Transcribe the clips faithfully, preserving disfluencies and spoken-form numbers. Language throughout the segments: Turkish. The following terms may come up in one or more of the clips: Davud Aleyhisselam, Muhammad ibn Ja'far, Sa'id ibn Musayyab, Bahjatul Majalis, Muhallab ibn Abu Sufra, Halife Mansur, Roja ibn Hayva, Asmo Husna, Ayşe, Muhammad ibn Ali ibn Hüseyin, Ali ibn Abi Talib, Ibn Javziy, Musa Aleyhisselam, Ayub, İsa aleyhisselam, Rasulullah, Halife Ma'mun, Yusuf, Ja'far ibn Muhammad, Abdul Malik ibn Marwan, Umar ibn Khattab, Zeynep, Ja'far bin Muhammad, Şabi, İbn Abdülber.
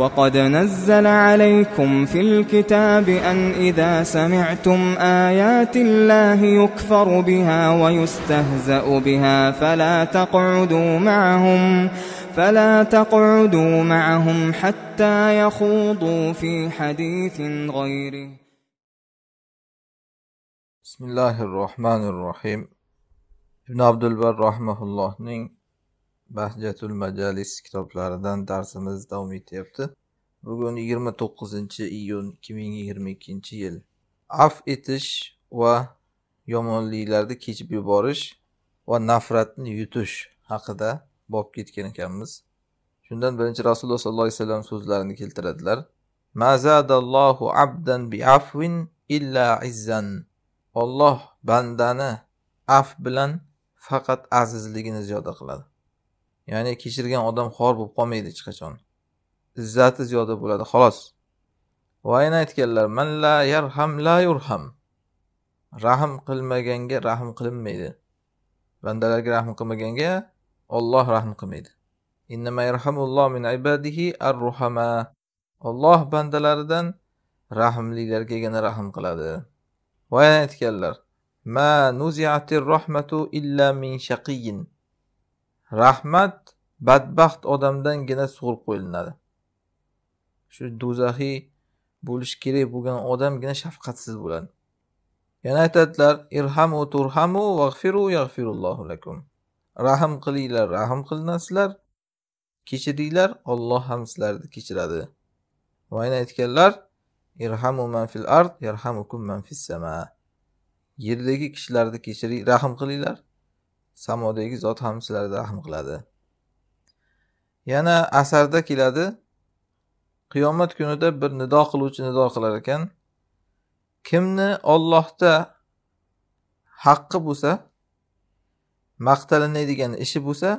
وَقَدْ نَزَّلَ عَلَيْكُمْ فِي الْكِتَابِ أَنْ إِذَا سَمِعْتُمْ آيَاتِ اللَّهِ يُكْفَرُ بِهَا وَيُسْتَهْزَأُ بِهَا فَلَا تَقْعُدُوا مَعَهُمْ فَلَا تَقْعُدُوا مَعَهُمْ حَتَّى يَخُوضُوا فِي حَدِيثٍ غَيْرِهِ. Bismillahirrahmanirrahim. İbn Abdülber Rahmetullah'ın Bahjatul Majalis kitaplarından dersimiz devam etti. Bugün yigirma to'qqizinchi iyun ikki ming yigirma ikkinchi yıl. Af etiş ve yomonliklarni kechib yuborish ve nafratni yutish haqida bab ketgan ekanmiz. Shundan birinchi Rasulullah sallallohu alayhi vasallam so'zlarini keltiradilar. Ma zadallohu abdan bi afwin illa izzan. Allah bandani af bilan faqat azizligini ziyoda qiladi. Ya'ni kechirgan odam xor bo'lib qolmaydi hech qachon. Izzati ziyoda bo'ladi, xolos. Va yana aytganlar, man la yarham la yurham. Rahm qilmaganga rahm qilinmaydi. Bandalarga rahm qilmaganga Alloh rahm qilmaydi. Innama yarhamulloh min ibadihi ar-ruhama. Alloh bandalaridan rahmlilargagina rahm qiladi. Va yana aytganlar, ma nuzi'atir rahmatu illa min shaqiyin. Rahmat badbaxt odamdangina sug'urib qo'yiladi. Shu do'zaxiy bo'lish kerak bo'lgan odamgina shafqatsiz bo'ladi. Yana aytadilar, irhamu turhamu vaghfiru yaghfirullohu lakum. Rahm qilinglar, rahm qilinasizlar, kechiringlar, Alloh ham sizlarni kechiradi. Va yana aytganlar, irhamu man fil ard yarhamukum man fis sama. Yerdagi kishilarni kechiring, rahm qilinglar. Samodagi zot ham sizlarga rahm qiladi. Yana asarda keladi. Qiyomat kunida bir nido qiluvchi nido qilar ekan. Kimni Allohda haqqi bo'lsa, maqtalanadigan ishi bo'lsa,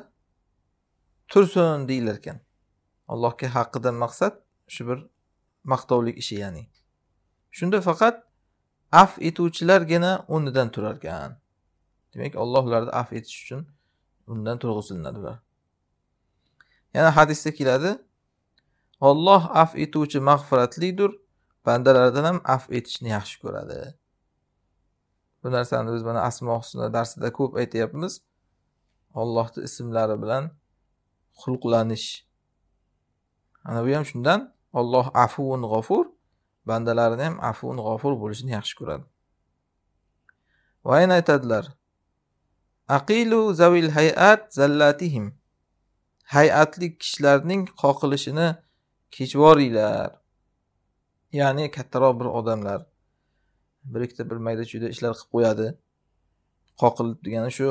tursin deyilar ekan. Allohga haqqidan maqsad shu bir maqtovlik ishi, ya'ni. Shunda faqat af etuvchilargina o'rnidan turar ekan. Demak, Alloh ularni af etish uchun undan turg'iziladilar. Yana hadisda keladi, Alloh af etuvchi mag'firatlidir, bandalardan ham af etishni yaxshi ko'radi. Bu narsani biz mana Asmo Husna darsida ko'p aytyapmiz. Allohning ismlari bilan xulqlanish. Ana bu ham shundan, Alloh afuvun g'afur, bandalarini ham afun g'afur bo'lishini yaxshi ko'radi. Va yana aytadilar, aqilu zawil hay'at zallatihim. Hay'atli kishilarning qoqilishini kechvoringlar. Ya'ni kattaroq bir odamlar bir ikkita bir mayda chuyda ishlar qilib qo'yadi. Qoqilib degani shu,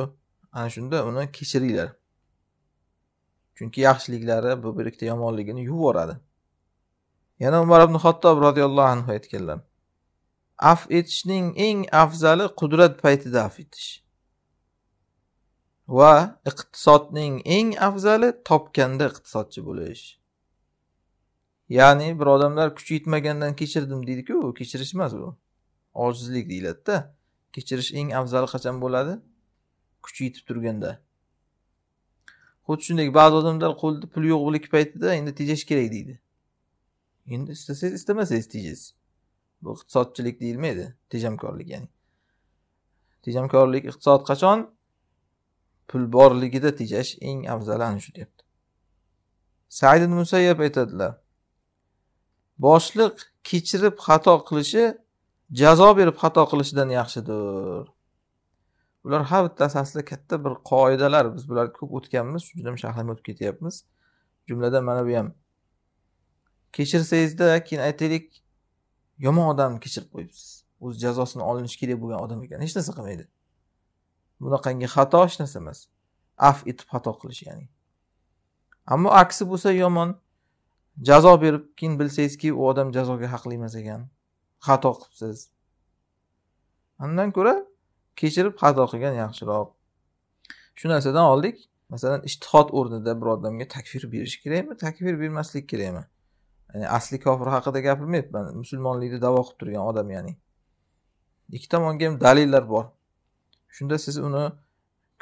ana shunda uni kechiringlar. Chunki yaxshiliklari bu bir ikkita yomonligini yuvoradi. Yana Umar ibn Khattab radhiyallohu anhu aytganlar, af etishning eng afzali qudrat paytida af etish va iqtisodning eng afzali topganda iqtisodchi bo'lish. Ya'ni bir odamlar kuch yetmagandan kechirdim deydi-ku, kechirish emas bu. Ojizlik deyiladi-da. Kechirish eng afzali qachon bo'ladi? Kuch yetib turganda. Xuddi shunday ba'zi odamlar qo'lda pul yo'qlik paytida endi tejash kerak deydi. Endi istasangiz, istamasangiz tejasiz. Bu iqtisodchilik deyilmaydi, tejamkorlik ya'ni. Tejamkorlik, iqtisod qachon? Pul borligida tejash eng afzali ana shu deyapti. Sa'id ibn Musayyab aytadilar, boshliq kechirib xato qilishi jazo berib xato qilishidan yaxshidir. Ular har bittasi aslida katta bir qoidalar, biz bularni ko'p o'tganmiz, juda ham shahlam o'tib ketyapmiz. Jumladan mana bu ham kechirsangizda keyin aytaylik, yomon odamni kechirib qo'yibsiz. O'z jazosini olinishi kerak bo'lgan odam ekan, hech narsa qilmaydi. Bunaqangi xato hech narsa emas. Af etib xato qilish ya'ni. Ammo aksi bo'lsa yomon, jazo berib keyin bilsangizki, u odam jazoga haqli emas ekan, xato qilibsiz. Undan ko'ra kechirib xato qilgan yaxshiroq. Shu narsadan oldik. Masalan, ijtihod o'rnida bir odamga takfir berish kerakmi, takfir bermaslik kerakmi? Yani asli kofir haqida gapirmayapman, musulmonlikni da'vo qilib turgan odam ya'ni. Ikki tomonga ham dalillar bor. Shunda siz uni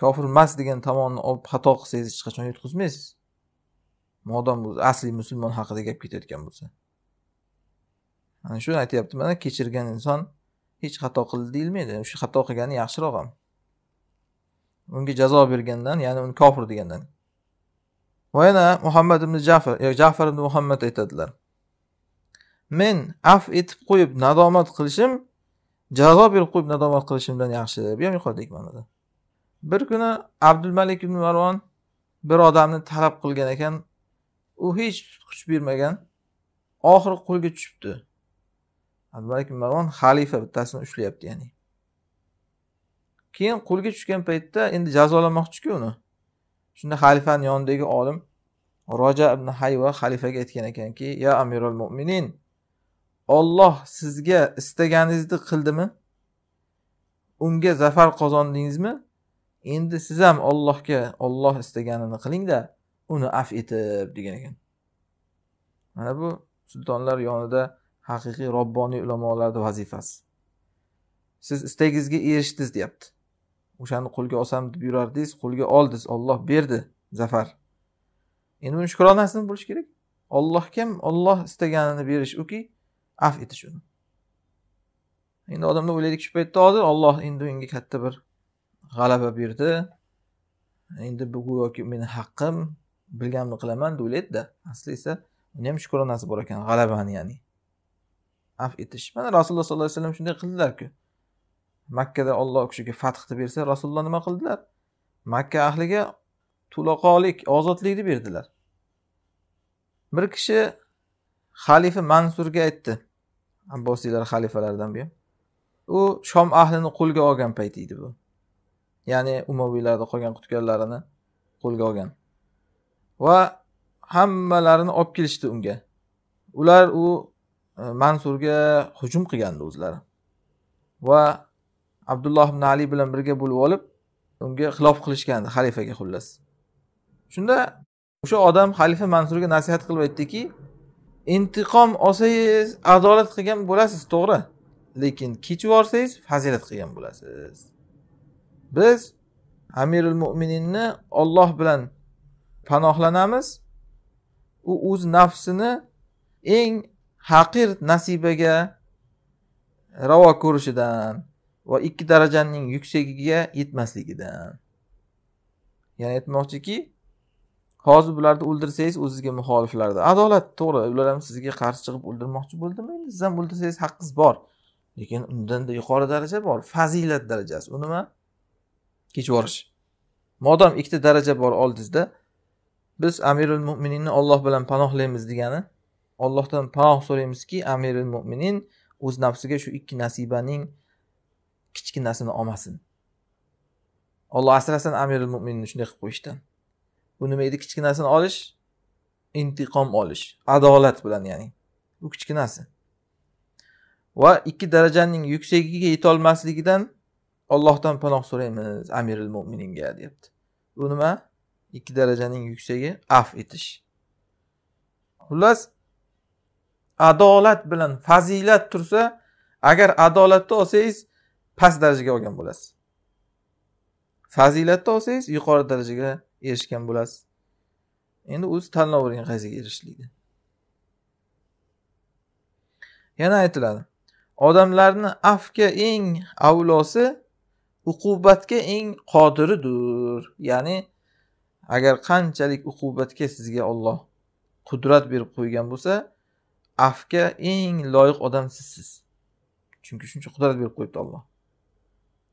kofir emas degan tomonni olib xato qilsangiz hech qachon yutqizmaysiz. Modam bu asli musulmon haqida gap ketayotgan bo'lsa. Ana shuni aytayapti, mana kechirgan inson hech xato qildi deyilmaydi. O'sha xato qilgani yaxshiroq ham. Unga jazo bergandan, ya'ni uni kofir degandan. Va yana Muhammad ibn Ja'far, yoki Ja'far ibn Muhammad aytadilar. Men af etib qo'yib nadomat qilishim, jazo berib qo'yib nadomat qilishimdan yaxshi. Bu ham yuqoridagi ma'noda. Bir kuni Abdul Malik ibn Marwan bir odamni talab qilgan ekan. U hiç kuch bermagan. Oxiri qo'lga tushibdi. Abdulmalik ibn Marwan xalifa bittasini ushlayapti ya'ni. Keyin qo'lga tushgan paytda endi jazolamoqchi-ku uni. Shunda xalifaning yonidagi olim Roja ibn Hayva xalifaga aytgan ekanki, "Ya Amirul Mu'minin, Alloh sizga istaganingizni qildimi? Unga zafar qozondingizmi? Endi siz ham Allohga Alloh istaganini qiling-da, uni af etib" degan ekan. Mana bu sultonlar yonida haqiqiy robboniy ulamolarning vazifasi. Siz istagingizga erishdingiz deyapti. O'shani qo'lga olsam deb yurardingiz, qo'lga oldingiz, Alloh berdi zafar. Endi buni shukronasini bo'lish kerak. Alloh kim? Alloh istaganini berish uki, af etish uni. Endi odamlar o'ylaydi, shu paytda hozir Alloh endi unga katta bir g'alaba berdi. Endi bu go'yoki meni haqqim, bilganimni qilaman deb o'ylaydi-da. Asli esa uni ham shukronasi bor ekan, g'alabani ya'ni. Af etish. Mana Rasululloh sollallohu alayhi vasallam shunday qildilar-ku. Makkada Alloh kishiga fathni bersa, Rasululloh nima qildilar? Makka ahliga to'laqonlik, ozodlikni berdilar. Bir kishi Halife Mansurga aytdi. Abbosiylar xalifalaridan biri. U Shom ahlini qo'lga olgan payt edi bu. Ya'ni Umayyalarda qolgan qutganlarini qo'lga olgan. Va hammalarini olib kelishdi unga. Ular u Mansurga hujum qilgandi o'zlari. Va Abdullah ibn Ali bilan birga bo'lib olib unga xilof qilishgandi, xalifaga xullas. Shunda o'sha odam Halife Mansurga nasihat qilib aytdiki, "Intiqom olsangiz adolat qilgan bo'lasiz, to'g'ri. Lekin kechib yorsangiz fazilat qilgan bo'lasiz. Biz Amirul Mu'mininni Alloh bilan panohlanamiz. U o'z nafsini eng haqir nasibaga ravo ko'rishidan va ikki darajaning yuksagiga yetmasligidan." Ya'ni aytmoqchiki, hozir bularni o'ldirsangiz o'zingizga muxoliflarda adolat, to'g'ri, ular ham sizga qarshi chiqib o'ldirmoqchi bo'ldimi? Endi siz ham o'ldirsangiz haqqingiz bor. Lekin undan-da yuqori daraja bor, fazilat darajasi. U nima? Kechib yorish. Modam ikkita daraja bor oldingizda, biz Amirul Mu'mininni Alloh bilan panohlaymiz degani, Allohdan panoh so'raymizki, Amirul Mu'minin o'z nafsiga shu ikki nasibaning kichkinasini olmasin. Alloh asrasin Amirul Mu'minni shunday qilib qo'yishdan. Bu nima edi? Kichkinasini olish, intiqom olish, adolat bilan ya'ni. Bu kichkinasi. Va ikki darajaning yuksagiga yetolmasligidan Allohdan panoh so'raymiz Amirul Mu'mininga deyapti. Bu nima? İki derecenin yükseği af etiş. Xullas, adolat bilan fazilat tursa, agar adolatda olsangiz past darajaga olgan bo'lasiz. Fazilatda olsangiz yuqori darajaga erishgan bo'lasiz. Endi o'z tanlovingizga qaysiga erishishlikni. Yana aytiladi, odamlarni afga eng avlosi, uqubatga eng qodiridir. Ya'ni agar qanchalik uqubatga sizga Alloh qudrat berib qo'ygan bo'lsa, afga eng loyiq odam sizsiz. Chunki shuncha qudrat berib qo'yibdi Alloh.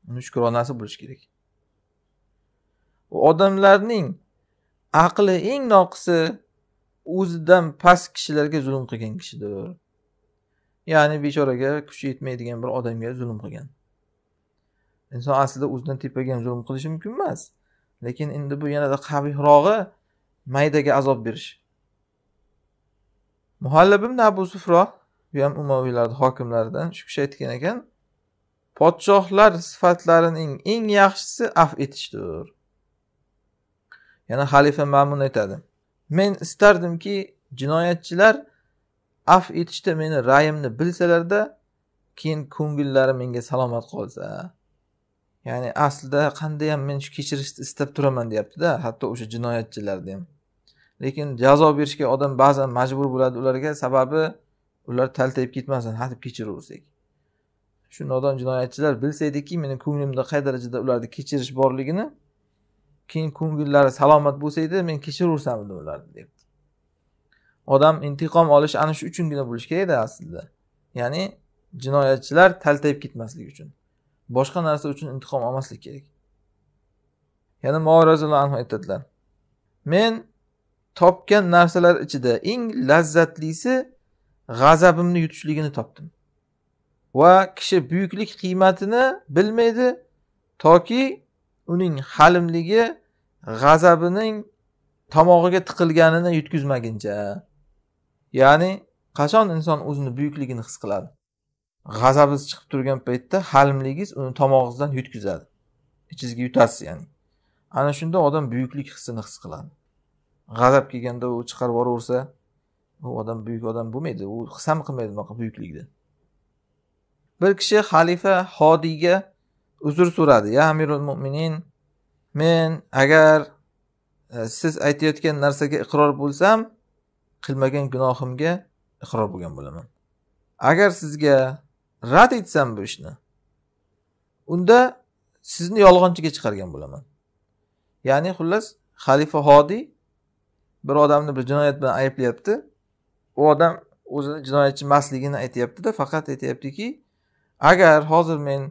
Uni shukronasi bo'lish kerak. U odamlarning aqli eng noqisi o'zidan past kishilarga zulm qilgan kishidir. Ya'ni bechoraga kuchi yetmaydigan bir odamga zulm qilgan. Inson aslida o'zidan tepaga ham zulm qilishi mumkin emas. Lekin endi bu yanada qabihrog'i maydaga azob berish. Muhallab ibn Abu Sufra, bu ham Umayyalarning hokimlaridan, shu kishi aytgan ekan, podshohlar sifatlarining eng yaxshisi af etishdir. Yana Halife Ma'mun aytadi, men istardimki jinoyatchilar af etishda meni rayimni bilsalarda, keyin ko'ngillari menga salomat qolsa. Ya'ni aslida qanday ham men shu kechirishni istab turaman deyapti-da, hatto o'sha jinoyatchilarni ham. Lekin jazo berishga odam ba'zan majbur bo'ladi ularga, sababi ular taltayib ketmasin, hadeb kechiraversak. Shundan jinoyatchilar bilsaydiki, meni ko'nglimda qay darajada ularni kechirish borligini, keyin ko'ngillari salomat bo'lsaydi, men kechiraversam edi ularni debdi. Odam intiqom olish ana shu uchungina bo'lish kerak aslida. Ya'ni jinoyatchilar taltayib ketmasligi uchun. Boshqa narsa uchun intiqom olmaslik kerak. Yana Mu'arazullah anhu aytadilar. Men topgan narsalar ichida eng lazzatlisi g'azabimni yutishligini topdim. Va kishi buyuklik qiymatini bilmaydi toki uning halimligi g'azabining tomog'iga tiqilganini yutkizmaguncha. Ya'ni qachon inson o'zini buyukligini his qiladi? G'azabiz chiqib turgan paytda halimligingiz uni tomog'ingizdan yutkizadi. Ichingizga yutasiz ya'ni. Ana shunda odam buyuklik hissini his qiladi. G'azab kelganda u chiqarib yuborsa, u odam buyuk odam bo'lmaydi, u his ham qilmaydi bu buyuklikni. Bir kishi xalifa Hodiyga uzr so'radi: "Ya Amirul Mu'minin, men agar siz aytayotgan narsaga iqror bo'lsam, qilmagan gunohimga iqror bo'lgan bo'laman. Agar sizga rad etsam bu ishni, unda sizni yolg'onchiga chiqargan bo'laman." Ya'ni xullas xalifa Hodiy bir odamni bir jinoyat bilan ayblayapti. U odam o'zini jinoyatchi emasligini aytayapti-da, faqat aytayaptiki, agar hozir men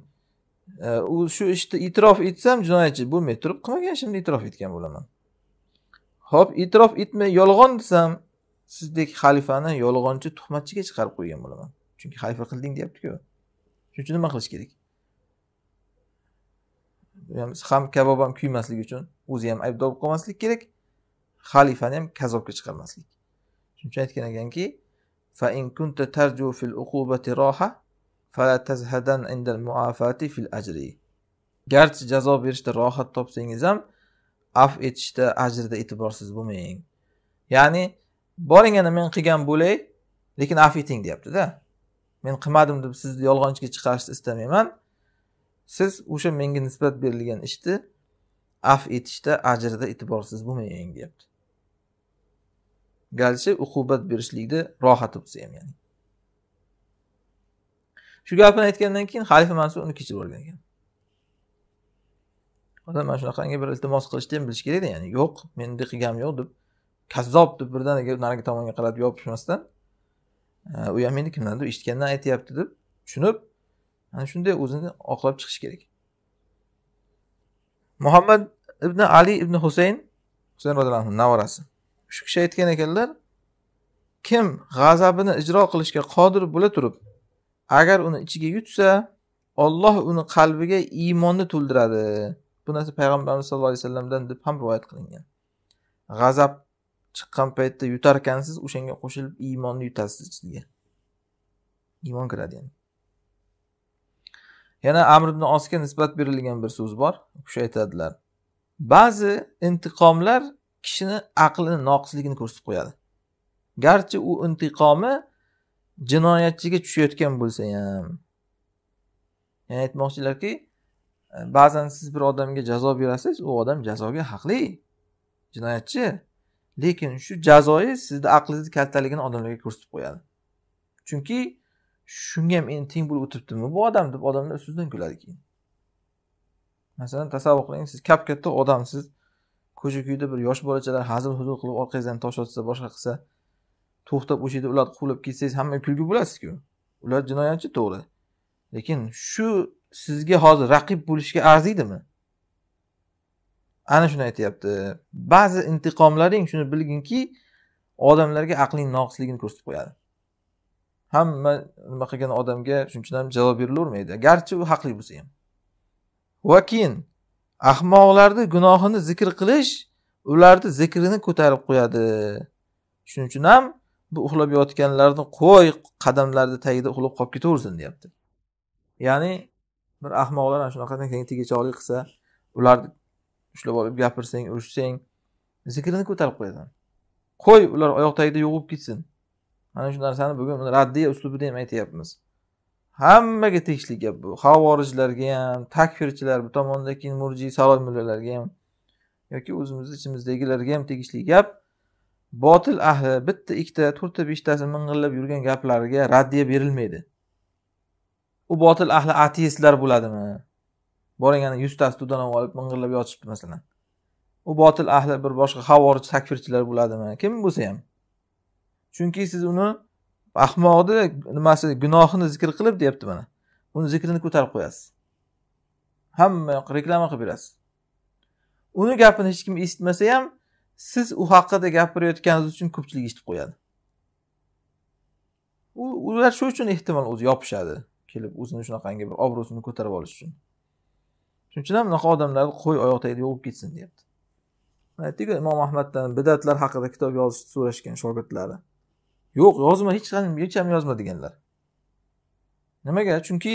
u shu ishni itrof etsam jinoyatchi bo'lmay turib qilmagan ishimni itrof etgan bo'laman. Xo'p, itrof etmay yolg'on desam, sizdek xalifani yolg'onchi, tuhmatchiga chiqarib qo'ygan bo'laman. Chunki xalifa qilding deyapti-ku. Shuning uchun nima qilish kerak? Biz ham kabob ham kuymasligi uchun o'zi ham aybdor qolmaslik kerak, xalifani ham kazobga chiqarmaslik. Shuning uchun aytgan ekanki, fa in kunta tarju fil uqubati roha fala tazhadan indal muafati fil ajri. Garchi jazo berishda rohat topsangiz ham, af etishda ajrda e'tiborsiz bo'lmang. Ya'ni boringani men qilgan bo'lay, lekin af eting deyapti-da. Men qilmadim deb sizni yolg'onchiga chiqarishni istamayman. Siz o'sha menga nisbat berilgan ishni af etishda ajrda e'tiborsiz bo'lmang deyapti. Garchi uqubat berishlikda rohat bo'lsa ham ya'ni. Shu gapni aytgandan keyin Halife Mansur uni kechirib yuborgan ekan. Odam mana shunaqangi bir iltimos qilishni ham bilish kerak-da, ya'ni yo'q, menda qilganim yo'q deb kazzob deb birdan narigi tomonga qarab yopishmasdan, u ham meni kimdandir eshitgandan aytayapti deb tushunib, ana shunday o'zini oqlab chiqish kerak. Muhammad ibn Ali ibn Hüseyin, Hüseyin radhiyallohu anhu navarasi, shu kishi aytgan ekanlar: kim g'azabini ijro qilishga qodir bo'la turib, agar uni ichiga yutsa, Alloh uni qalbiga iymonni to'ldiradi. Bu narsa payg'ambarimiz sollallohu alayhi vasallamdan deb ham rivoyat qilingan. G'azab chiqqan paytda yutar ekansiz, o'shanga qo'shilib iymonni yutasiz ichiga. Iymon kiradi yani. Yana Amr ibn Osga nisbat berilgan bir so'z bor. O'sha aytadilar: ba'zi intiqomlar kishini aqlini noqisligini ko'rsatib qo'yadi. Garchi u intiqomi jinoyatchiga tushayotgan bo'lsa ham. Ya'ni aytmoqchilarki, ba'zan siz bir odamga jazo berasiz, u odam jazoga haqli, jinoyatchi. Lekin shu jazoyi sizda aqlingiz kattaligini odamlarga ko'rsatib qo'yadi. Chunki shunga ham endi teng bo'lib o'tibdimi bu odam deb odamlar sizdan kuladi keyin. Masalan, tasavvur qiling, siz kap-katta odamsiz, ko'cha-ko'yda bir yosh bolachalar hazil-huzul qilib orqangizdan tosh otsa, boshqa qilsa, to'xtab o'sha yerda ular quvlab ketsangiz, hamma kulgi bo'lasizku. Ular jinoyatchi, to'g'ri. Lekin shu sizga hozir raqib bo'lishga arziydimi? Ana shuni aytayapti. Ba'zi intiqomlaring, shuni bilginki, odamlarga aqling noqisligini ko'rsatib qo'yadi. Hamma nima qilgan odamga shunchadan javob berilavermaydi, garchi u haqli bo'lsa ham. Va keyin ahmoqlarning gunohini zikr qilish ularni zikrini ko'tarib qo'yadi. Shuning uchun ham bu uxlab yotganlarni qo'y qadamlarning tagida uxlab qolib ketaversin deyapti. Ya'ni bir ahmoqlar ana shunaqadan teng-tegachoqlik qilsa, ularni ushlab olib gapirsang, urishsang, zikrini ko'tarib qo'yadi. Qo'y ular oyoq tagida yo'g'ib ketsin. Mana shu narsani bugun uni raddiya uslubida ham aytayapmiz. Hammaga tegishli gap bu. Xavorijlarga ham, takfirchilar, bu tomondagi murjiy, salom mullalarga ham yoki o'zimizni ichimizdagilarga ham tegishli gap. botil ahli bitta ikkita to'rtta beshtasi ming'illab yurgan gaplariga raddiya berilmaydi. U botil ahli ateistlar bo'ladimi? Boring ana yuztasi to'danib olib ming'illab yotishibdi masalan. U botil ahli bir boshqa xavorij takfirchilar bo'ladimi? Kim bo'lsa ham. Chunki siz uni ahmoqni nimasi gunohini zikr qilib deyapti mana. Uni zikrini ko'tarib qo'yasiz. Hamma yoq reklama qilib berasiz. Uni gapini hech kim eshitmasa ham siz u haqida gapirayotganingiz uchun ko'pchilik eshitib qo'yadi. U ular shu uchun ehtimol o'zi yopishadi, kelib o'zini shunaqangi bir obro'sini ko'tarib olish uchun. Shuning uchun ham bunaqa odamlarni qo'y oyoq tagiga yo'qib ketsin deyapti. Aytdik-ku Imom Ahmaddan bidatlar haqida kitob yozishni so'rashgan shogirdlari. Yo'q, yozma, hech qanday hech ham yozma deganlar. Nimaga? Chunki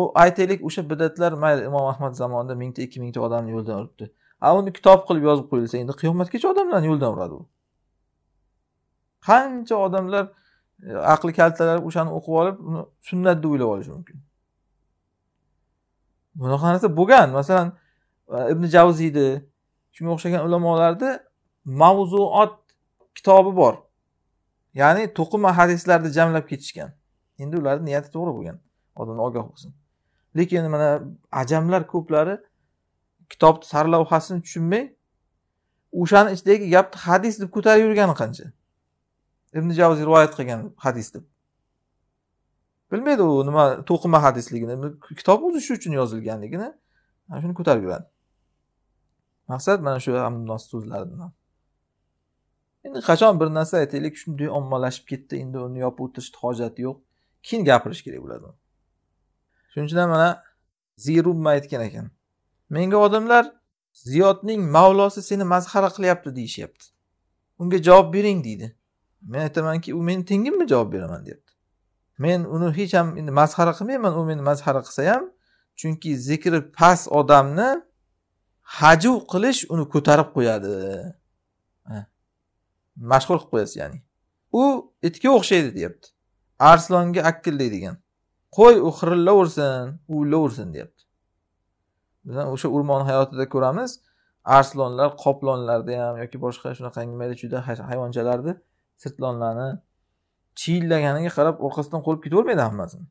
u aytaylik o'sha bidatlar mayli Imom Ahmad zamonida ming ta ikki ming ta odamni yo'ldan uribdi. Ha, uni kitob qilib yozib qo'yilsa, endi qiyomatgacha odamlarni yo'ldan uradi u. Qancha odamlar aqli kaltalar o'shani o'qib olib, uni sunnat deb o'ylab olishi mumkin. Bunaqa narsa bo'lgan. Masalan, Ibn Javziyni, shunga o'xshagan ulamolarda mavzuot kitobi bor. Ya'ni to'qima hadislarni jamlab ketishgan. Endi ularning niyati to'g'ri bo'lgan. Odamlar ogoh bo'lsin. Lekin mana ajamlar ko'plari kitob sarlavhasini tushunmay o'shani ichidagi gapni hadis deb ko'tarib yurgani qancha. Ibn Javziy rivoyat qilgan hadis deb. Bilmaydi u nima to'qima hadisligini, kitob o'zi shu uchun yozilganligini, mana shuni ko'tarib yuradi. Maqsad mana shu amnos so'zlaridan. Endi qachon bir narsa aytaylik shunday ommalashib ketdi, endi uni yopib o'tirishni hojati yo'q. Keyin gapirish kerak bo'ladi. Shuning uchun mana Zirubma aytgan ekan. Menga odamlar Ziyodning mavlosi seni mazxara qilyapti deyishyapti. Unga javob bering deydi. Men aytamanki, u meni tengimmi javob beraman deyapti. Men uni hech ham endi mazxara qilmayman, u meni mazxara qilsa ham, chunki zikri past odamni haju qilish uni ko'tarib qo'yadi. Mashhur qilib qo'yasiz, ya'ni. U itga o'xshaydi deyapti. Arslonga akilli degan. Qo'y u xirillaversin, u laversin deyapti. Bizdan o'sha o'rmon hayotida ko'ramiz, arslonlar, qoplonlarda ham yoki boshqa shunaqangi mayda juda hayvonchalarni, sirtlonlarni chiyillaganiga qarab orqasidan qo'lib ketavermaydi hammasini.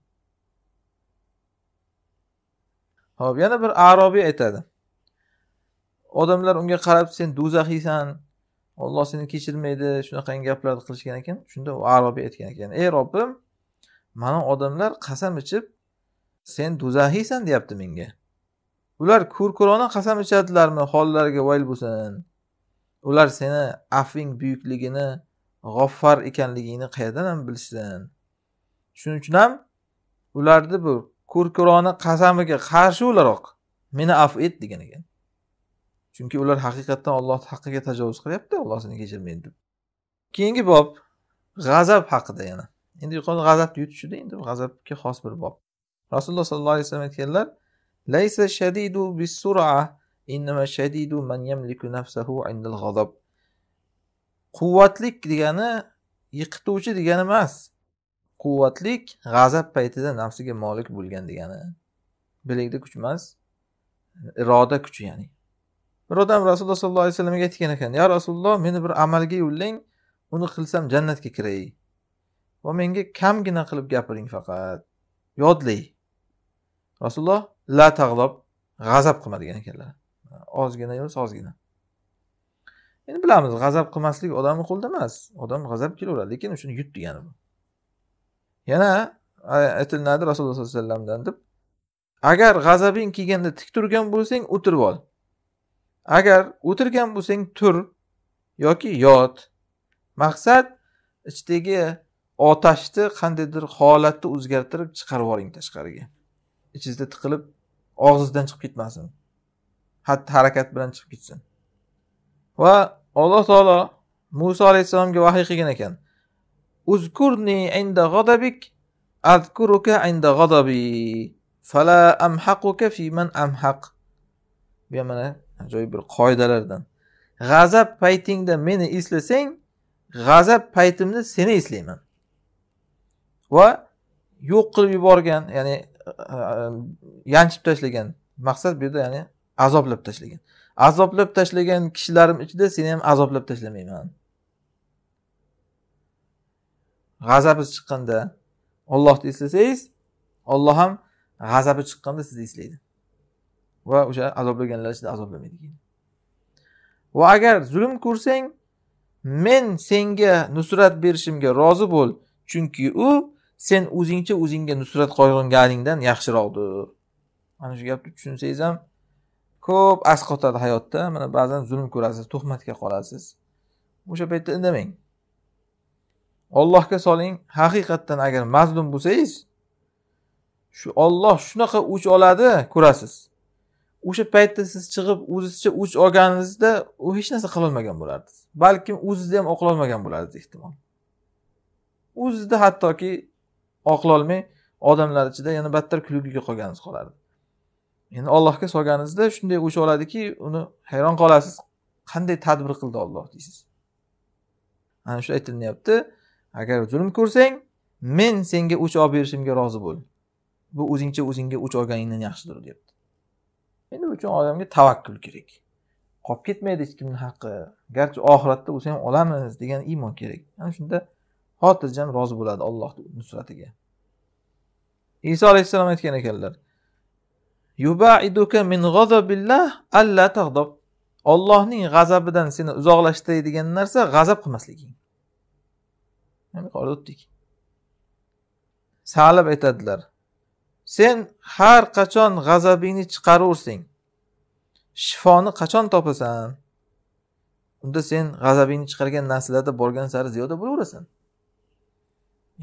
Hop, yana bir arobiy aytadi. Odamlar unga qarab sen do'zaxiysan, Alloh seni kechirmaydi, shunaqangi gaplarni qilishgan ekan. Shunda u arobiy aytgan ekan, ey Robbim, mana odamlar qasam ichib sen do'zaxiysan deyapti menga. Ular ko'r-ko'rona qasam ichadilarmi, hollariga voyl bo'lsin. Ular seni afving buyukligini, g'affar ekanligingni qayerdan ham bilsin. Shuning uchun ham ularni bu ko'r-ko'rona qasamiga qarshi o'laroq meni afv et degan ekan. Chunki ular haqiqatdan Alloh haqqiga tajovuz qilyapti, Alloh seni kechirmaydi deb. Keyingi bob g'azab haqida yana. Endi yuqori g'azabni yutishdi, endi g'azabga xos bir bob. Rasululloh sollallohu alayhi vasallam aytganlar: Laysa shadidu bis-sur'a, innama shadidu man yamliku nafsahu 'inda al-ghadab. Quvvatlik degani yiqituvchi degani emas. Quvvatlik g'azab paytida nafsiga molik bo'lgan degani. Bilikda kuch emas, iroda kuchi ya'ni. Bir odam Rasululloh sollallohu alayhi vasallamga aytgan ekan: "Ya Rasululloh, meni bir amalga yo'llang, uni qilsam jannatga kiray. Va menga kamgina qilib gapiring faqat. Yodlay." Rasululloh la tag'lab, g'azab qilma degan ekanlar. Ozgina yo'q, ozgina. Endi bilamiz, g'azab qilmaslik odamning qo'lida emas. Odam g'azab kelaveradi, lekin shuni yut degani bu. Yana aytiladi Rasululloh sollallohu alayhi vasallamdan deb: "Agar g'azabing kelganda tik turgan bo'lsang, o'tirib ol. Agar o'tirgan bo'lsang, tur yoki yot." Maqsad ichdagi otashni qandaydir holatni o'zgartirib chiqarib oling tashqariga. İçizde tıkılıp ağzından çıkıp gitmesin. Hatta hareket bilen çıkıp gitsin. Ve Allah Teala Musa Aleyhisselam'a vahiy qilgan ekan. Uzkurni inda gadabik, azkuruka inda gadabi, fala amhaquka fi man amhaq. Bu mana ajoyib bir qoidalardan. G'azab paytingda meni eslasang, g'azab paytimda seni eslayman. Va yo'q qilib yuborgan, ya'ni yanchib tashlagan maqsad bu yerda ya'ni azoblab tashlagan. Azoblab tashlagan kishilarim ichida seni ham azoblab tashlamayman. g'azabi chiqqanda Allohni eslasangiz, Alloh ham g'azabi chiqqanda sizni eslaydi va o'sha azoblaganlar ichida azoblamaydi. Va agar zulm ko'rsang, men senga nusrat berishimga rozi bo'l, chunki u sen o'zingcha o'zingga nusrat qo'yganingdan yaxshiroqdir. Mana shu gapni tushunsangiz ham ko'p asqotadi hayotda. Mana ba'zan zulm ko'rasiz, tuhmatga qolasiz. O'sha paytda indamang. Allohga soling. Haqiqatan agar mazlum bo'lsangiz, shu Alloh shunaqa o'ch oladi, ko'rasiz. O'sha paytda siz chiqib o'zizcha o'ch olganingizda u hech narsa qila olmagan bo'lardingiz. Balki o'zingizni ham oqla olmagan bo'lardingiz ehtimol. O'zingizni hattoki oqla olmay odamlar ichida yana battar kulguga qolganingiz qolardi. Yani Allohga solganingizda shunday o'ch oladiki, uni hayron qolasiz. Qanday tadbir qildi Alloh deysiz. Ana shu aytilyapti. Agar zulm ko'rsang, men senga o'ch olib berishimga rozi bo'l. Bu o'zingcha o'zingga o'ch olganingdan yaxshidir deyapti. Endi uchun odamga tavakkul kerak. Qolib ketmaydi hech kimning haqqi. Garchi oxiratda bo'lsa ham olamiz degan iymon kerak. Ana shunda xotirjam rozi bo'ladi Allohning nusratiga. İsa aleyhisselam aytgan ekanlar. Yubaiduka min g'azabillah alla taghdab. Allohning g'azabidan seni uzoqlashtiradigan narsa g'azab qilmasliging. Nima qildik? Salib aytadilar. Sen har qachon g'azabingni chiqaraversang, shifoni qachon topasan? Unda sen g'azabingni chiqargan narsalarda borgan sari ziyoda bo'laverasan.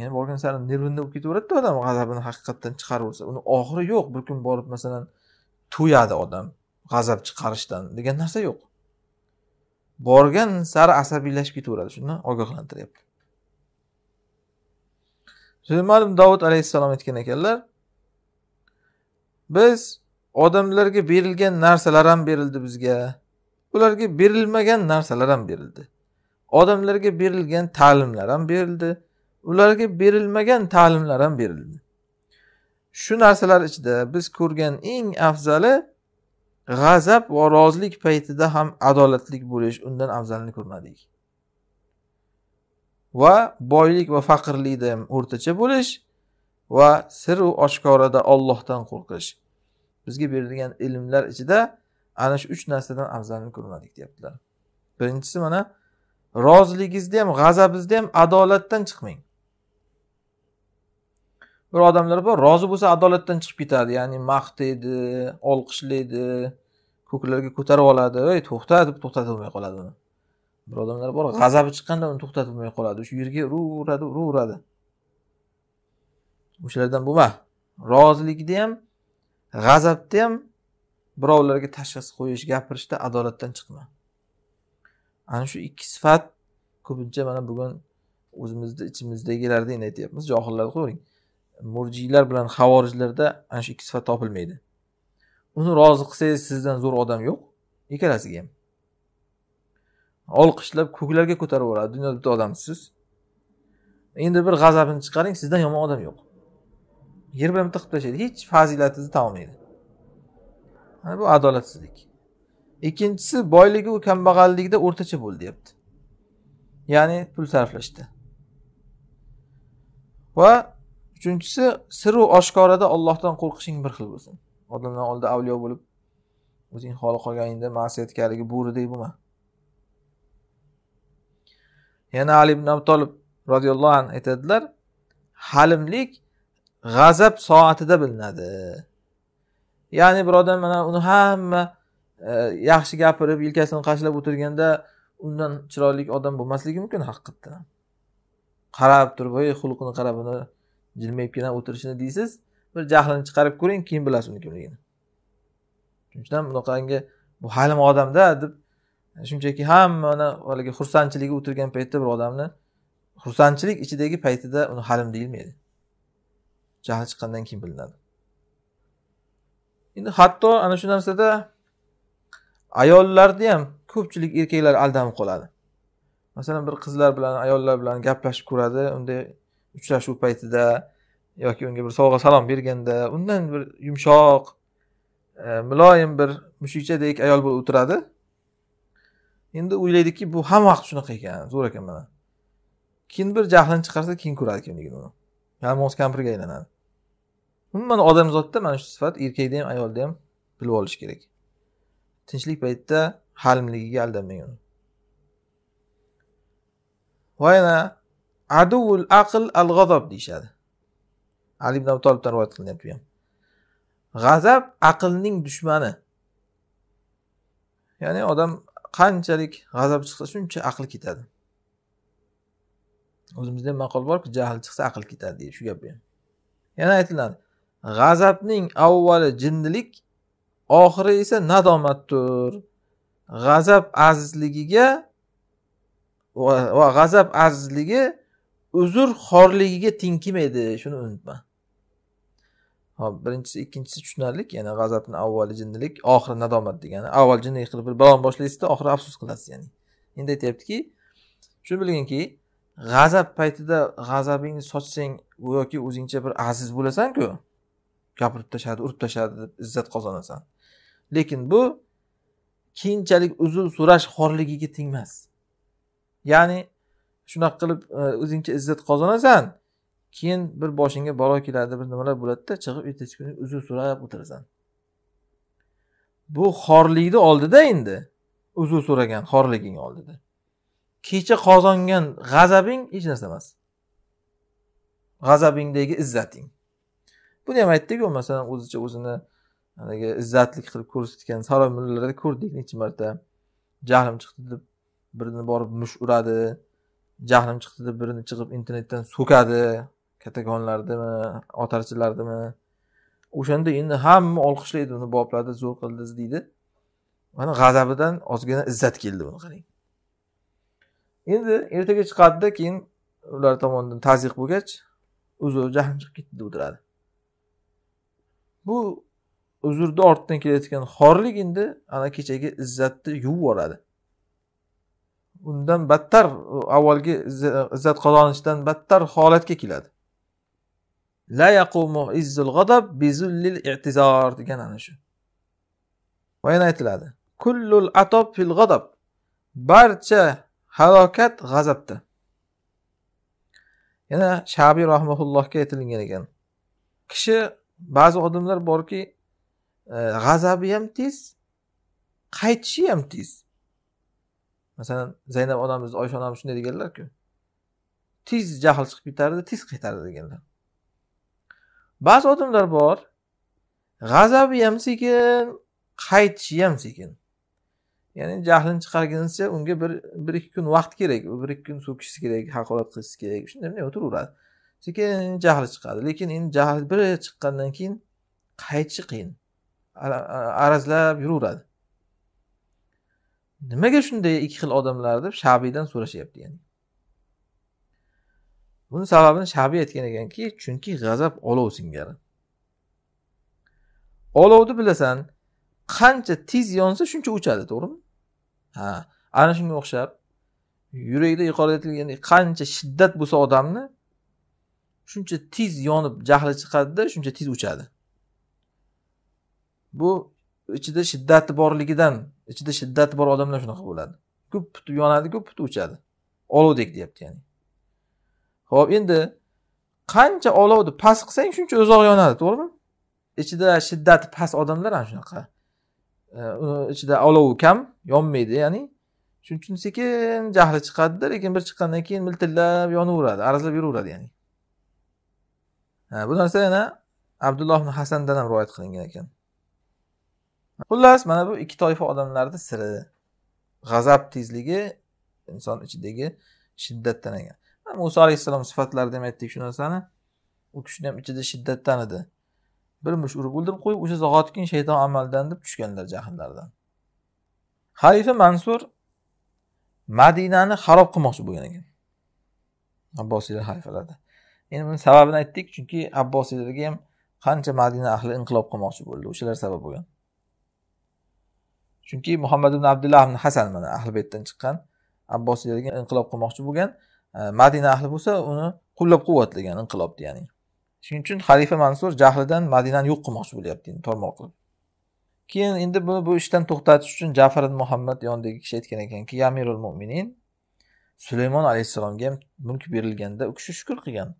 Yani borgan sari nervini o'p ketaveradi odam, g'azabini haqiqatdan chiqaraversa. Uni oxiri yo'q. Bir kun borib masalan to'yadi odam g'azab chiqarishdan degan narsa yo'q. Borgan sari asabiylashib ketaveradi. Shundan ogohlantiryapti. Shuni ma'lum Davud Aleyhisselam aytgan ekanlar. Biz odamlarga berilgan narsalar ham berildi bizga. Ularga berilmagan narsalar ham berildi. Odamlarga berilgan ta'limlar ham berildi. Ularga berilmagan ta'limlar ham berildi. Shu narsalar ichida biz ko'rgan eng afzali g'azab va rozilik paytida ham adolatlik bo'lish, undan afzalini ko'rmadik. Va boylik va faqirlikda ham o'rtacha bo'lish va sir va oshkorada Allohdan qo'rqish. Bizga berilgan ilmlar ichida ana shu uch narsadan afzalini ko'rmadik deyaptilar. Birinchisi mana roziligingizni ham, g'azabingizni ham adolatdan chiqmang. Bir odamlar bor, rozi bo'lsa adolatdan chiqib ketadi, ya'ni maqtaydi, olqishlaydi, ko'klarga ko'tarib oladi, "Ey, to'xtat" deb to'xtatmay qoladi uni. Bir odamlar bor, g'azabi chiqqanda uni to'xtatmay qoladi, shu yerga uraveradi, uraveradi. O'shalardan bo'lma. Rozilikda ham, g'azabda ham birovlarga tashxis qo'yish, gapirishda adolatdan chiqma. Ana shu ikki sifat ko'pincha mana bugun o'zimizda ichimizdagilarda endi aytyapmiz, johillarni qo'ring. Murjiylar bilan xavorijlarda ana shu ikki sifat topilmaydi. Uni rozi qilsangiz sizdan zo'r odam yo'q, ikkalasiga ham. Olqishlab ko'klarga ko'tarib yuboradi, dunyoda bitta odamsiz. Endi bir g'azabini chiqaring, sizdan yomon odam yo'q. Yer bilan tiqib tashlaydi, hech fazilatingizni ta'minlaydi. Mana bu adolatsizlik. Ikkinchisi boyligi va kambag'alligida o'rtacha bo'l deyapti. Ya'ni pul sarflashda. Va uchinchisi sir va oshkorada Allohdan qo'rqishing bir xil bo'lsin. Odamlar oldida avliyo bo'lib o'zing xoli qolganingda ma'siyatkarligi bo'ridek bo'lma. Yana Ali ibn Abi Talib radhiyallohu anhu aytadilar, halimlik g'azab soatida bilinadi. Ya'ni bir odam mana uni hamma yaxshi gapirib, yelkasini qashlab o'tirganda undan chiroyli odam bo'lmasligi mumkin haqiqatda. Qarab turib, "Ey, xulqini qarab, uni jilmaybgina o'tirishini" deysiz, bir jahlini chiqarib ko'ring, keyin bilasiz uni kimligini. Shundan bunaqangi bu halim odamda deb shunchaki hammani holiga xursandchiligi o'tirgan paytda bir odamni xursandchilik ichidagi paytida uni halim deyilmaydi. Jahli chiqqandan keyin bilinadi. Endi hatto ana shu narsada ayollarda ham ko'pchilik erkaklar aldanib qoladi. Masalan, bir qizlar bilan, ayollar bilan gaplashib ko'radi, unda uchrashuv paytida yoki unga bir sovg'a salom berganda undan bir yumshoq, e, muloyim bir mushukchadek ayol bo'lib o'tiradi. Endi o'ylaydiki, bu hamma vaqt shunaqa ekan, zo'r ekan mana. keyin bir jahlini chiqarsa keyin ko'radi kimligini uni. Ya'ni mos kampirga aylanadi. Umuman odamzodda mana shu sifat erkakda ham, ayolda ham bilib olish kerak. Tinchlik paytida halimligiga aldanmang. Va yana aduul aql al-g'azab deyshadi. Ali ibn Abi Talibdan rivoyat qilinyapti ham. G'azab aqlning dushmani. Ya'ni odam qanchalik g'azab chiqsa shuncha aqli ketadi. O'zimizda maqol bor-ku, jahl chiqsa aql ketadi deyish, shu gap ham. Yana aytiladi, g'azabning avvali jindilik, oxiri esa nadomatdir. G'azab azizligiga va g'azab azizligi uzr xorligiga tenkimaydi, shuni unutma. Hop, birinchisi, ikkinchisi tushunarlik, ya'ni g'azabning avvali jindilik, oxiri nadomat degani. Avval jindilik qilib bir balon boshlaysizda, oxiri afsus qilasiz, ya'ni. Endi aytayaptiki, shuni bilingki, g'azab paytida g'azabingni sochsang yoki o'zingcha bir aziz bo'lasan-ku, gapirib tashadi, urib tashadi deb izzat qozonasan. Lekin bu keyinchalik uzr so'rash xorligiga tengmas. Ya'ni shunaqa qilib o'zingcha izzat qozonasan, keyin bir boshingga balo keladi, bir nimalar bo'ladi-da, chiqib ertasi kuni uzr so'rab o'tirasan. Bu xorlikni oldida endi, uzr so'ragan xorliging oldida. Kecha qozongan g'azabing hech narsa emas. G'azabingdagi izzating. Buni ham aytdik-ku, masalan, o'zicha o'zini aniga izzatlik qilib ko'rsatgan saroy mullalarda ko'rdik necha marta. Jahlim chiqdi deb birini borib mush uradi, jahlim chiqdi deb birini chiqib internetdan so'kadi, katakonlardimi, otarchilardimi. O'shanda endi hamma olqishlaydi, uni boblarda zo'r qildiz deydi. Mana g'azabidan ozgina izzat keldi, buni qarang. Endi ertaga chiqadida keyin ular tomonidan ta'ziq bo'lgach, uzr jahlim chiqib ketdi deb o'tiradi. Bu uzrni ortdan kelayotgan xorlik endi ana kechagi izzatni yuvib yuboradi. Undan battar, avvalgi izzat qozonishdan battar holatga keladi. La yaqumu izzul ghadab bi zullil i'tizor degan ana shu. Va yana aytiladi, kullul atob fil ghadab. Barcha halokat g'azabda. Yana Şabi rahmatullohga aytilgan ekan. Kishi ba'zi odamlar borki, g'azabi ham tez, qaytishi ham tez. Masalan, Zeynep onamiz, Ayşe onamiz shunday deganlar-ku. Tez jahl chiqib ketardi, tez qaytardi deganlar. Ba'zi odamlar bor, g'azabi ham sekin, qaytishi ham sekin. Ya'ni jahlini chiqarguncha unga bir bir ikki kun vaqt kerak, bir ikki kun so'kishi kerak, haqorat qilish kerak, shunday o'tiraveradi. Sekin jahli chiqadi, lekin endi jahl bir chiqqandan keyin qaytishi qiyin. Arazlab yuraveradi. Nimaga shunday ikki xil odamlar deb Shabiydan so'rashyapti ya'ni. Buning sababini Shabiy aytgan ekanki, chunki g'azab olov singari. Olovni bilasan, qancha tez yonsa shuncha o'chadi, to'g'rimi? Ha, ana shunga o'xshab yurakda yuqorida aytilgan qancha shiddat bo'lsa odamni shuncha tez yonib jahli chiqadi-da, shuncha tez o'chadi. Bu ichida shiddati borligidan, ichida shiddati bor odamlar shunaqa bo'ladi. Ko'p putib yonadi, ko'p putib o'chadi. Olovdek deyapti ya'ni. Xo'p, endi qancha olovni past qilsang shuncha uzoq yonadi, to'g'rimi? Ichida shiddati past odamlar ham shunaqa. Uni ichida olov kam yonmaydi, ya'ni shuning uchun sekin jahli chiqadi, lekin bir chiqqandan keyin miltillab yonaveradi, arazlab yuraveradi ya'ni. Ha, bu narsa yana Abdulloh ibn Hasandan ham rivoyat qilingan ekan. Xullas, mana bu ikki toifa odamlarda siri g'azab tezligi inson ichidagi shiddatdan ekan. Musa Aleyhisselam sifatlarida ham aytdik shu narsani. U kishining ham ichida shiddatdan edi. Bir mush urib o'ldirib qo'yib, o'sha zahotkin shayton amaldan deb tushganlar jahillardan. Halife Mansur Madinani xarob qilmoqchi bo'lgan ekan. Abbosiylar xalifalarda. Endi buni sababini aytdik, chunki Abbosiylarga ham qancha Madina ahli inqilob qilmoqchi bo'ldi, o'shalar sabab bo'lgan. Chunki Muhammad bin Abdullah bin Hasan mana ahli baytdan chiqqan, Abbosiylarga inqilob qilmoqchi bo'lgan, Madina ahli bo'lsa uni qo'llab-quvvatlagan inqilob ya'ni. Shuning uchun Halife Mansur jahlidan Madinani yo'q qilmoqchi bo'lyapti, endi tormoq qilib. Keyin endi buni bu ishdan to'xtatish uchun Ja'far bin Muhammad yonidagi kishi aytgan ekanki, "Ya Amirul Mu'minin, Süleyman aleyhissalomga mulk berilganda u kishi shukr qilgan.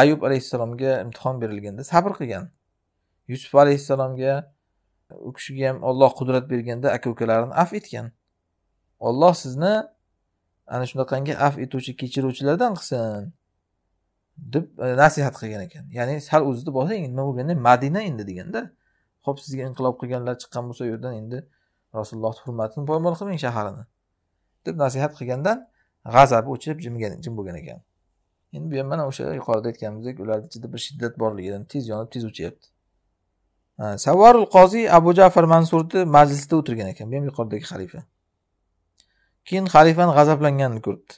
Ayub aleyhissalomga imtihon berilganda sabr qilgan. Yusuf aleyhissalomga u kishiga ham Alloh qudrat berganda aka-ukalarini af etgan. Alloh sizni ana shundaqangi af etuvchi, kechiruvchilardan qilsin deb nasihat qilgan ekan. Ya'ni sal o'zingni bosang, nima bo'lganda Madina endi deganda, xo'p sizga inqilob qilganlar chiqqan bo'lsa, u yerdan endi Rasululloh hurmatini poymol qilmang shaharini deb nasihat qilgandan g'azabi o'chirib jimgan, jim bo'lgan ekan. Endi bu ham mana o'sha yuqorida aytganimizdek, ularning ichida bir shiddat borligidan tez yonib tez o'chayapti. Savarul Qozi Abu Ja'far Mansurni majlisida o'tirgan ekan, bu ham yuqoridagi xalifa. Keyin xalifani g'azablanganini ko'rdi.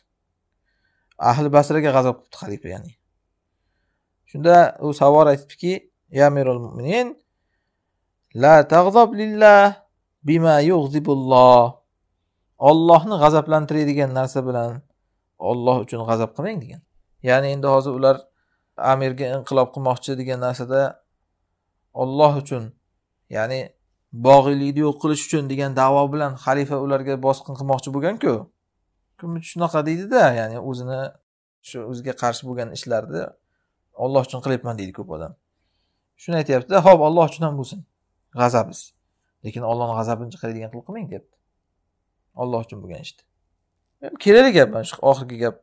Ahli Basraga g'azab qildi xalifa, ya'ni. Shunda u savor aytdiki: "Ya amirul mu'minin, la tag'zab lillah bima yughzibulloh." Allohni g'azablantiradigan narsa bilan Alloh uchun g'azab qilmang degan. Ya'ni endi hozir ular amirga inqilob qilmoqchi degan narsada Alloh uchun, ya'ni bog'liqlikni yo'q qilish uchun degan da'vo bilan xalifa ularga bosqin qilmoqchi bo'lgan-ku. Kimni shunaqa deydi-da, ya'ni o'zini shu o'ziga qarshi bo'lgan ishlarni Alloh uchun qilyapman deydi ko'p odam. Shuni aytayapti-da, "Xo'p, Alloh uchun ham bo'lsin. G'azabiz. Lekin Allohning g'azabini chiqaradigan qilib qilmang" debdi. Alloh uchun bo'lgan ishdi. Ham kerakli gap mana shu oxirgi gap.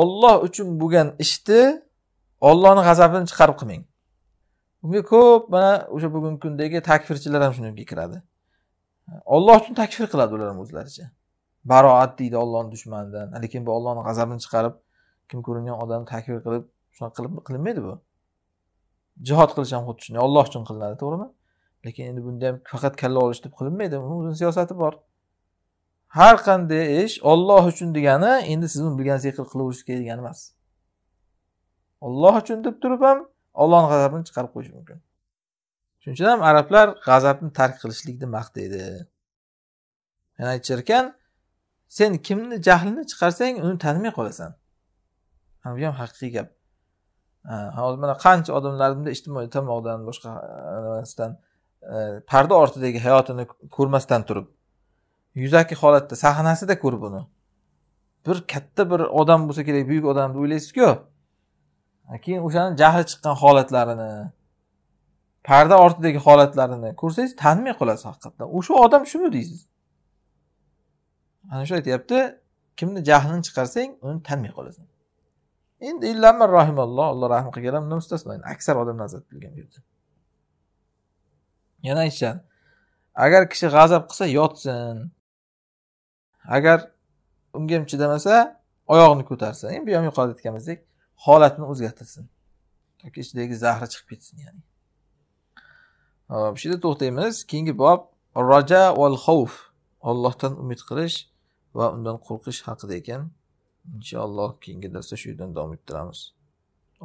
Alloh uchun bo'lgan ishni Allohning g'azabini chiqarib qilmang. Bunga ko'p mana o'sha bugungi kundagi takfirchilar ham shunga kiradi. Alloh uchun takfir qiladi ular o'zlaricha. Baroat deydi Allohning dushmanidan, lekin bu Allohning g'azabini chiqarib, kim ko'ringan odamni takfir qilib, shunaqa qilib qilinmaydi bu. Jihad qilish ham xuddi shunday, Alloh uchun qilinadi, to'g'rimi? Lekin endi bunda ham faqat kalla olish deb qilinmaydi, uning o'zining siyosati bor. Har qanday ish Alloh uchun degani endi siz uni bilgansiz qilaverishga kerak degani emas. Alloh uchun deb turib ham Allohning g'azabini chiqarib qo'yish mumkin. Shuning uchun ham arablar g'azabni tark qilishlikni maqtaydi. Yana aytishar ekan, sen kimni jahlini chiqarsang, uni tanimay qolasan. Ham bu ham haqiqiy gap. Hozir mana qancha odamlarning ijtimoiy tarmoqdan boshqa narsadan parda ortidagi hayotini ko'rmasdan turib, yuzaki holatda, sahnasida ko'rib buni. Bir katta bir odam bo'lsa kerak, buyuk odam deb o'ylaysiz-ku. Keyin o'shaning jahli chiqqan holatlarini, parda ortidagi holatlarini ko'rsangiz tanmay qolasiz haqiqatdan. O'sha odam shumi deysiz. Ana shu aytayapti, kimni jahlini chiqarsang, uni tanmay qolasan. Endi illamma rahimalloh, Alloh rahmat qilganlar bundan mustasno. Aksar odam nazarda tutilgan bu yerda. Yana aytishar, agar kishi g'azab qilsa yotsin. Agar unga ham chidamasa, oyog'ini ko'tarsin. Endi bu ham yuqorida aytganimizdek, holatini o'zgartirsin. Yoki ichidagi zahri chiqib ketsin, ya'ni. Hop, bu yerda to'xtaymiz. Keyingi bob Roja wal xavf, Allohdan umid qilish va undan qo'rqish haqida ekan. Inshaalloh keyingi darsda shu yerdan davom ettiramiz.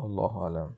Allohu a'lam.